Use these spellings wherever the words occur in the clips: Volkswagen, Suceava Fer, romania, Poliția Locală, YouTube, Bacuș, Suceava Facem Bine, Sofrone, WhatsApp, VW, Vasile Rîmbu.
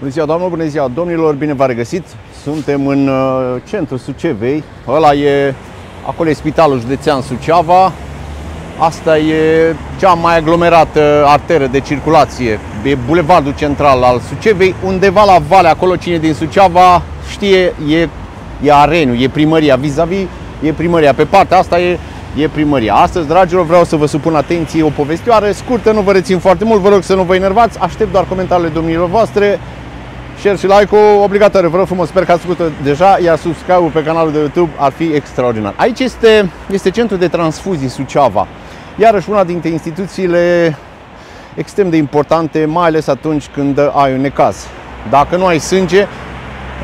Bună ziua, doamnelor, bună ziua, domnilor, bine v-am regăsit. Suntem în centrul Sucevei. Acolo e Spitalul Județean Suceava. Asta e cea mai aglomerată arteră de circulație. E bulevardul central al Sucevei. Undeva la vale, acolo, cine din Suceava știe, e arenul, e primăria. Vis-a-vis e primăria. Pe partea asta e primăria. Astăzi, dragilor, vreau să vă supun atenție o povestioare scurtă, nu vă rețin foarte mult, vă rog să nu vă enervați, aștept doar comentariile domnilor voastre. Share și like-ul obligatoriu, vă rog frumos, sper că ați făcut deja, iar subscribe-ul pe canalul de YouTube ar fi extraordinar. Aici este centrul de transfuzii Suceava, iarăși una dintre instituțiile extrem de importante, mai ales atunci când ai un necaz. Dacă nu ai sânge,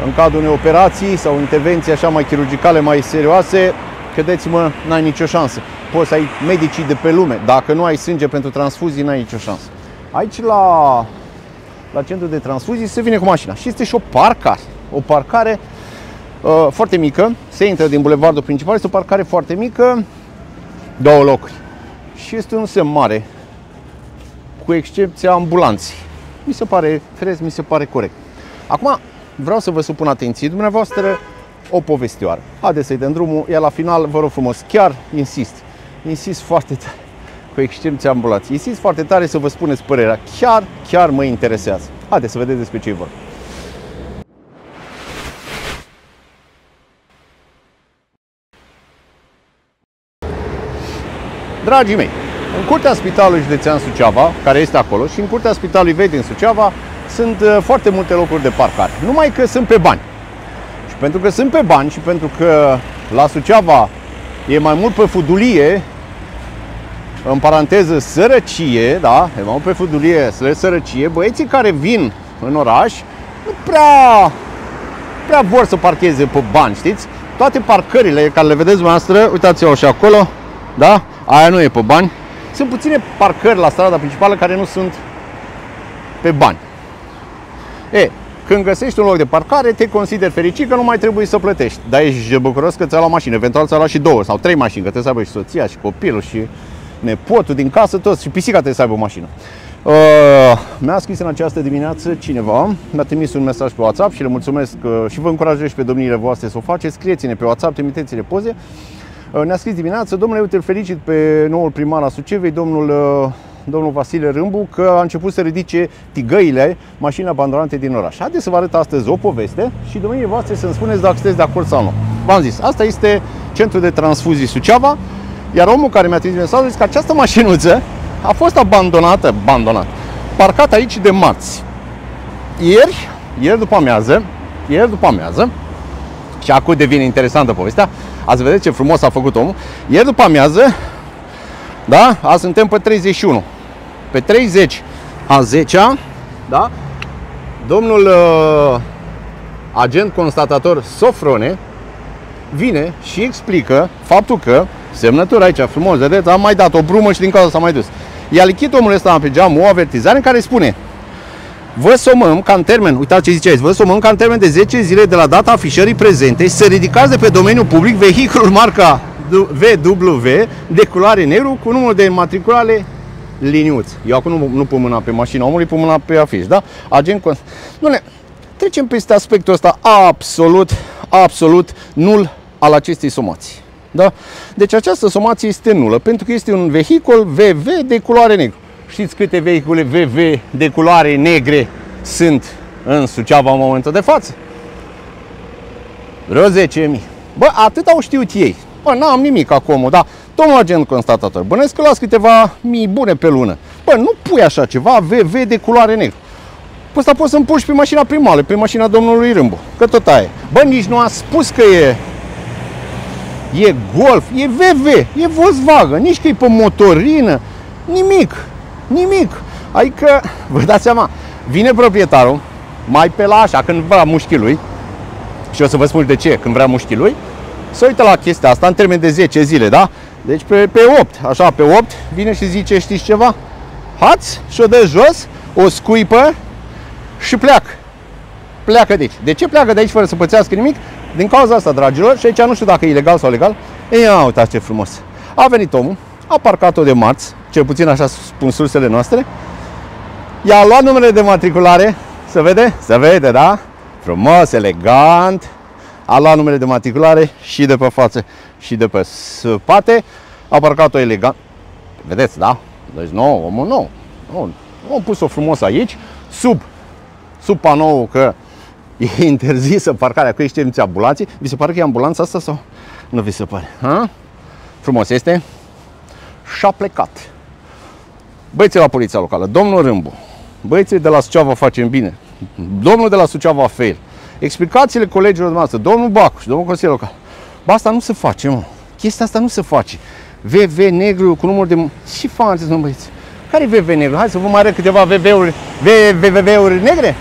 în cadrul unei operații sau intervenții așa mai chirurgicale, mai serioase, credeți-mă, n-ai nicio șansă. Poți să ai medicii de pe lume. Dacă nu ai sânge pentru transfuzii, n-ai nicio șansă. Aici la centrul de transfuzii se vine cu mașina. Și este și o parcare foarte mică. Se intră din bulevardul principal. Este o parcare foarte mică, două locuri. Și este un semn mare, cu excepția ambulanței. Mi se pare frez, mi se pare corect. Acum vreau să vă supun atenție dumneavoastră o povestioară. Haideți să-i dăm drumul, iar la final, vă rog frumos, chiar insist foarte tare, cu excepția ambulanței, insist foarte tare să vă spuneți părerea. Chiar mă interesează. Haideți să vedeți despre ce e vorba. Dragii mei, în curtea Spitalului Județean Suceava, care este acolo, și în curtea Spitalului Vei din Suceava, sunt foarte multe locuri de parcare. Numai că sunt pe bani. Pentru că sunt pe bani și pentru că la Suceava e mai mult pe fudulie, în paranteză sărăcie, da, e mai mult pe fudulie, sărăcie, băieții care vin în oraș nu prea vor să parcheze pe bani, știți? Toate parcările care le vedeți dumneavoastră, uitați-o și acolo, da, aia nu e pe bani. Sunt puține parcări la strada principală care nu sunt pe bani. Când găsești un loc de parcare, te consideri fericit că nu mai trebuie să plătești. Dar ești bucuros că ți-ai luat mașină, eventual ți-ai luat și două sau trei mașini, că trebuie să aibă și soția, și copilul, și nepotul din casă, toți, și pisica trebuie să aibă o mașină. Mi-a scris în această dimineață cineva, mi-a trimis un mesaj pe WhatsApp și le mulțumesc și vă încurajez pe domniile voastre să o faceți. Scrieți-ne pe WhatsApp, trimiteți-ne poze. Ne-a scris dimineață: domnule, eu te felicit pe noul primar al Sucevei, domnul Vasile Rîmbu, că a început să ridice tigăile, mașini abandonate din oraș. Haideți să vă arăt astăzi o poveste și domnilor voastre să-mi spuneți dacă sunteți de acord sau nu. V-am zis, asta este centrul de transfuzii Suceava, iar omul care mi-a trimis mesajul a zis că această mașinuță a fost abandonată, parcată aici de marți. Ieri după amiază, și acum devine interesantă povestea, ați vedeți ce frumos a făcut omul, ieri după amiază, da? Azi suntem pe 31. Pe 30 a 10-a, da? Domnul agent constatator Sofrone vine și explică faptul că semnătura aici, frumos, vedeți, am mai dat o brumă și din cauza s-a mai dus. I-a lichit omul ăsta pe geam o avertizare în care spune: vă somăm ca în termen, uitați ce zice aici, vă somăm ca în termen de 10 zile de la data afișării prezente să ridicați de pe domeniul public vehiculul marca VW de culoare negru cu numărul de înmatriculare liniuț. Eu acum nu pun mâna pe mașina omului, pun mâna pe afiș, da? Agent, doamne, trecem peste aspectul ăsta absolut nul al acestei somații, da? Deci această somație este nulă, pentru că este un vehicul VW de culoare negru. Știți câte vehicule VW de culoare negre sunt în Suceava în momentul de față? Vreo 10.000. Bă, atât au știut ei. Bă, n-am nimic acum, dar domnul agent constatator, bănesc că las câteva mii bune pe lună. Bă, nu pui așa ceva, VW de culoare negru. Pe ăsta poți să-mi puși pe mașina primară, pe mașina domnului Rîmbu, că tot aia e. Bă, nici nu a spus că e Golf, e VW, e Volkswagen, nici că e pe motorină, nimic. Adică, vă dați seama, vine proprietarul, mai pe la așa, când vrea mușchii lui, și o să vă spun de ce, când vrea mușchii lui, să uită la chestia asta în termen de 10 zile, da? Deci pe 8 vine și zice: știți ceva? Hați, și-o dă jos, o scuipă și pleacă de aici. De ce pleacă de aici fără să pățească nimic? Din cauza asta, dragilor, și aici nu știu dacă e ilegal sau legal. Ia uitați ce frumos. A venit omul, a parcat-o de marți, cel puțin așa spun sursele noastre, i-a luat numele de matriculare, Se vede? Se vede, da? Frumos, elegant. A luat numele de matriculare și de pe față și de pe spate. A parcat-o elegant. Vedeți, da? Deci nou, omul nou. Am pus-o frumos aici, sub panoul că e interzisă parcarea, că ești niște ambulanții. Vi se pare că e ambulanța asta sau nu vi se pare? Ha? Frumos este. Și-a plecat. Băieții la Poliția Locală, domnul Rîmbu, băieții de la Suceava Facem Bine, domnul de la Suceava Fer, explicațiile colegilor noastre, domnul Bacuș, domnul consilier local. Ba, asta nu se face, mă. Chestia asta nu se face. VV negru cu număr de... Ce faceți, mă, băieți? Care e VV negru? Hai să vă mai arăt câteva VV-uri negre?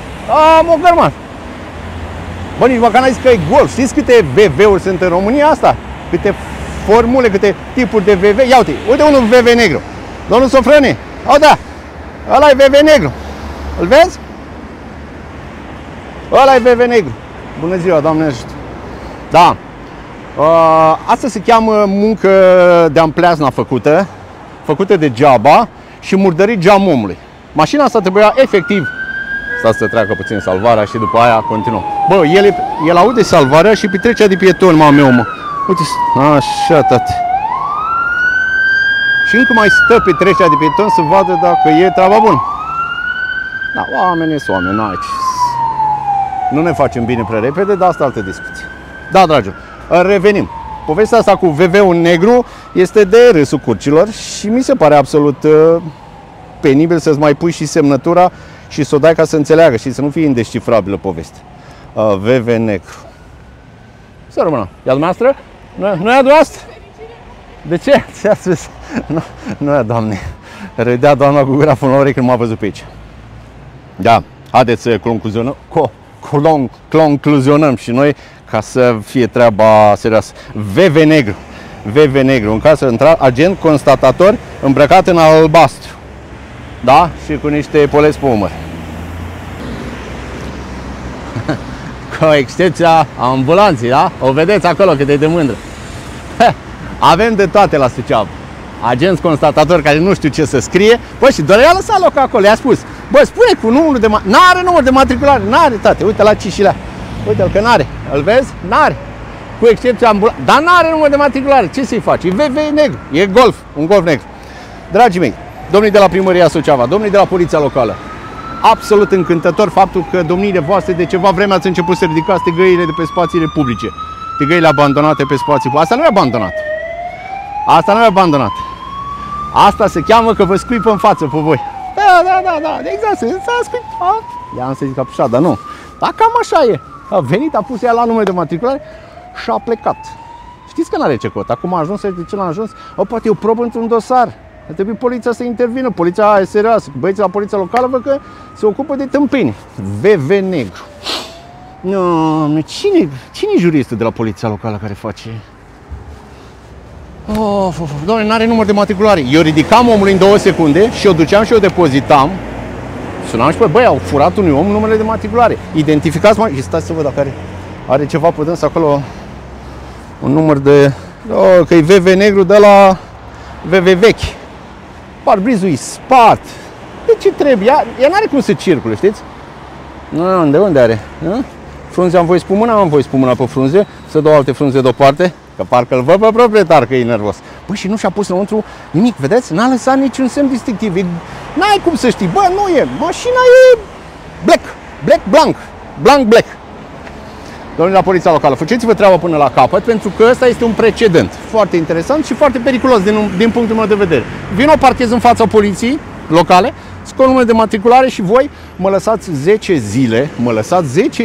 Am o gărmat. Bă, nici măcar n-ai zis că e gol. Știți câte VV-uri sunt în România asta? Câte formule, câte tipuri de VV? Ia uite, uite unul VV negru. Domnul Sofrone. O, da. Ăla e VV negru. Îl vezi? Ăla e VV negru. Bună ziua, Doamne ajută. Da. Asta se cheamă muncă de ampleazna făcută degeaba și murdărit geamul omului. Mașina asta trebuia efectiv să treacă puțin salvarea și după aia continuăm. Bă, el aude salvarea și petrecea de pieton, mame, omă. Uite, așa, tati. Și încă mai stă petrecerea de pieton să vadă dacă e treaba bună. Da, oamenii sunt oameni, aici. Nu ne facem bine prea repede, dar asta altă discuție. Da, dragilor, revenim. Povestea asta cu VV-ul negru este de râsul curcilor și mi se pare absolut penibil să-ți mai pui și semnătura și să o dai ca să înțeleagă și să nu fie indescifrabilă poveste. VV negru. Să rămână. Ia dumneavoastră? Nu e a dumneavoastră? De ce? Nu e, Doamne. Râdea doamna cu graful în ore când m-a văzut pe aici. Da, haideți să concluzionăm și noi ca să fie treaba serioasă. VV negru. VV negru. În caz să intra agent constatator îmbrăcat în albastru. Da? Și cu niște poleți pe umăr. Cu excepția ambulanței, da? O vedeți acolo cât e de mândră. Avem de toate la Suceava. Agenți constatatori care nu știu ce să scrie. Bă, și doar i-a lăsat loc acolo, i-a spus. Bă, spune cu numărul de matriculare. N-are număr de matriculare, n-are, tate. Uite la cișilea. Uite-l că n-are. Îl vezi? N-are. Cu excepția ambulanței. Dar n-are număr de matriculare. Ce să-i faci? E VV negru. E golf. Un golf negru. Dragii mei, domnii de la Primăria Suceava, domnii de la Poliția Locală, absolut încântător faptul că domniile voastre de ceva vreme ați început să ridicați tigăile de pe spațiile publice, tigăile abandonate pe spații publice. Asta nu e abandonat. Asta nu e abandonat. Asta se cheamă că vă scuipă în față pe voi. Da, exact, s-a scuipat. I-am să zic apușat, dar nu. Dar cam așa e. A venit, a pus ea la numele de matriculare și a plecat. Știți că n-are ce cot. Acum a ajuns, de ce l-a ajuns? O, poate e o probă într-un dosar. A trebuit poliția să intervină, poliția e serioasă. Băieții la Poliția Locală văd că se ocupă de tâmpini. VV negru. No, cine-i juristul de la Poliția Locală care face? Doamne, n-are număr de matriculare. Eu ridicam omului în 2 secunde și o duceam și o depozitam. Sunam și pe băi, au furat unui om numele de matriculare. Identificați mai... Stați să văd dacă are ceva putâns acolo. Un număr de... Oh, că e VV negru de la VV vechi. Parbrizul e spart. De ce trebuie? Ea n-are cum să circule, știți? Nu, de unde are? Frunze am voie spun mâna, am voie spun mâna pe frunze. Să dau alte frunze deoparte. Că parcă îl văd pe proprietar că e nervos. Păi și nu și-a pus înăuntru nimic, vedeți? N-a lăsat niciun semn distinctiv. N-ai cum să știi. Bă, nu e. Mașina e black. Black, blank. Blank, black. Domnule la Poliția Locală, faceți-vă treaba până la capăt, pentru că ăsta este un precedent foarte interesant și foarte periculos din punctul meu de vedere. Vino, parchez în fața Poliției Locale, scot numele de matriculare și voi mă lăsați 10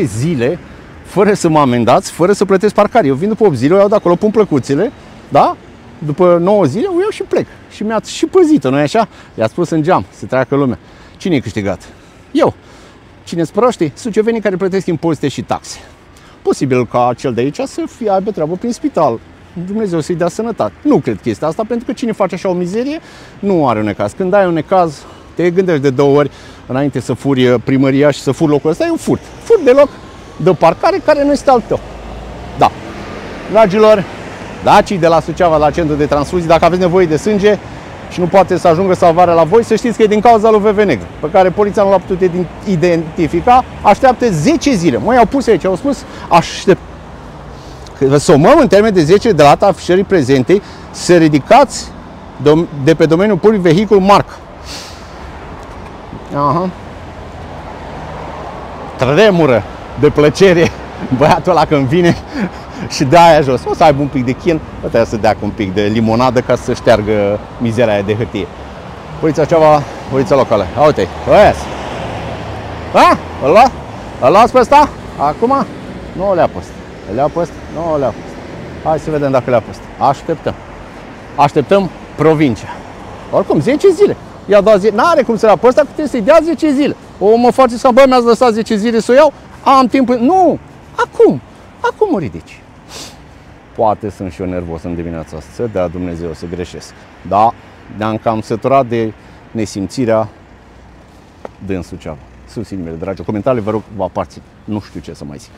zile, fără să mă amendați, fără să plătesc parcare. Eu vin după 8 zile, o iau de acolo, pun plăcuțele, da? După 9 zile o iau și plec. Și mi-ați și păzit-o, nu-i așa? I-a spus în geam, se treacă lumea. Cine e câștigat? Eu. Cine-s proștii? Sucevenii care plătesc impozite și taxe. Posibil ca cel de aici să fie aibă treabă prin spital. Dumnezeu să-i dea sănătate. Nu cred chestia asta, pentru că cine face așa o mizerie nu are un necaz. Când ai un necaz, te gândești de 2 ori înainte să furi primăria și să furi locul ăsta. E un furt. Furt de loc de parcare care nu este al tău. Da. Dragilor, dacii de la Suceava, la centru de transfuzii, dacă aveți nevoie de sânge, și nu poate să ajungă salvarea la voi, să știți că e din cauza lui VW Negru, pe care poliția nu l-a putut identifica, așteaptă 10 zile. Măi, au pus aici, au spus, aștept. Vă somăm în termen de 10 de la data afișării prezentei să ridicați de pe domeniul public vehicul marca. Aha. Tremură de plăcere băiatul ăla când vine și de aia jos. O să aibă un pic de chin, o trebuie să dea un pic de limonadă ca să șteargă mizeria aia de hârtie. Poliția Suceava, poliția locală. Uite-i, îl luați pe ăsta? Acum? Nu le-a pus. Le-a pus? Nu le-a pus. Hai să vedem dacă le-a pus. Așteptăm. Așteptăm provincia. Oricum, 10 zile. I-a dat 10. N-are cum să le-a pus, dar trebuie să-i dea 10 zile. O mă face să bă, mi-ați lăsat 10 zile să o iau, am timp. Nu! Acum! Acum mă ridici. Poate sunt și eu nervos în dimineața asta, să dea Dumnezeu să greșesc. Da, ne-am cam săturat de nesimțirea din Suceava. Susțineți-mă, dragi, comentarii vă rog, vă aparțin. Nu știu ce să mai zic.